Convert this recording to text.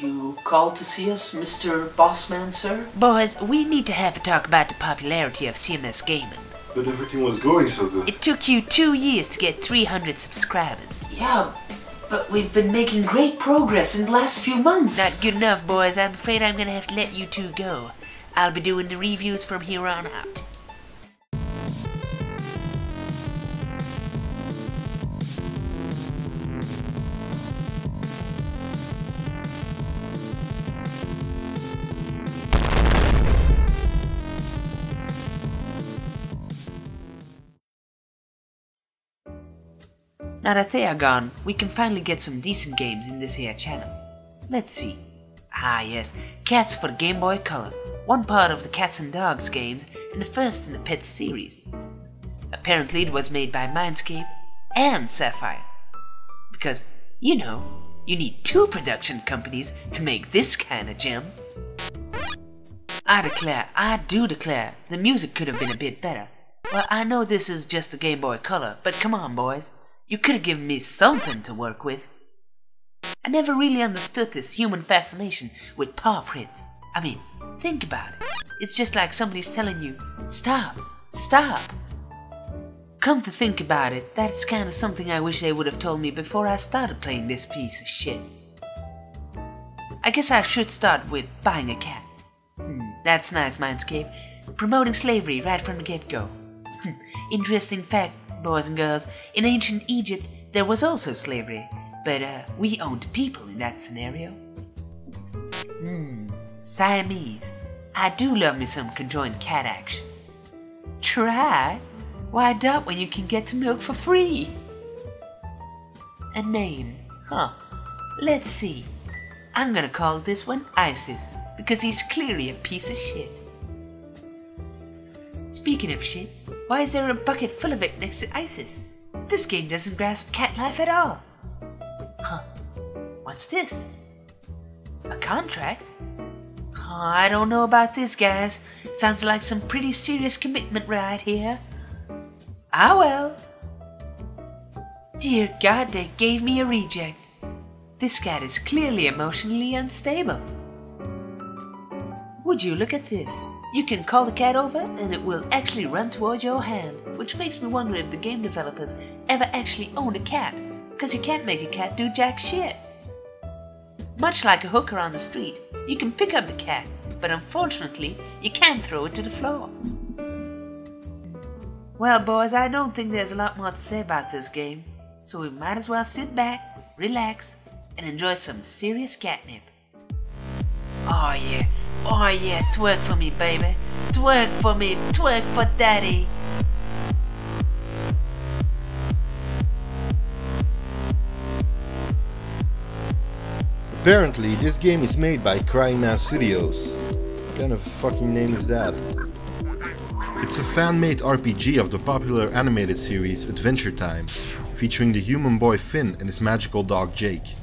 You called to see us, Mr. Bossman, sir? Boys, we need to have a talk about the popularity of CMS gaming. But everything was going so good. It took you 2 years to get 300 subscribers. Yeah, but we've been making great progress in the last few months. Not good enough, boys. I'm afraid I'm gonna have to let you two go. I'll be doing the reviews from here on out. Now that they are gone, we can finally get some decent games in this here channel. Let's see. Ah yes, Cats for Game Boy Color, one part of the Cats and Dogs games and the first in the Pets series. Apparently it was made by Mindscape and Sapphire. Because, you know, you need two production companies to make this kind of gem. I do declare, the music could have been a bit better. Well, I know this is just the Game Boy Color, but come on boys. You could have given me something to work with. I never really understood this human fascination with paw prints. I mean, think about it. It's just like somebody's telling you, stop, stop. Come to think about it, that's kind of something I wish they would have told me before I started playing this piece of shit. I guess I should start with buying a cat. That's nice, Mindscape. Promoting slavery right from the get-go. Interesting fact. Boys and girls, in ancient Egypt there was also slavery, but we owned people in that scenario. Siamese. I do love me some conjoined cat action. Try? Why adopt when you can get to milk for free? A name, huh? Let's see. I'm gonna call this one Isis, because he's clearly a piece of shit. Speaking of shit, why is there a bucket full of it next to Isis? This game doesn't grasp cat life at all. Huh. What's this? A contract? Oh, I don't know about this, guys. Sounds like some pretty serious commitment right here. Ah well. Dear God, they gave me a reject. This cat is clearly emotionally unstable. Would you look at this? You can call the cat over and it will actually run towards your hand, which makes me wonder if the game developers ever actually owned a cat, because you can't make a cat do jack shit. Much like a hooker on the street, you can pick up the cat, but unfortunately, you can't throw it to the floor. Well boys, I don't think there's a lot more to say about this game, so we might as well sit back, relax, and enjoy some serious catnip. Oh yeah. Oh yeah, twerk for me, baby. Twerk for me, twerk for daddy. Apparently, this game is made by Crying Man Studios. What kind of fucking name is that? It's a fan-made RPG of the popular animated series Adventure Time, featuring the human boy Finn and his magical dog Jake.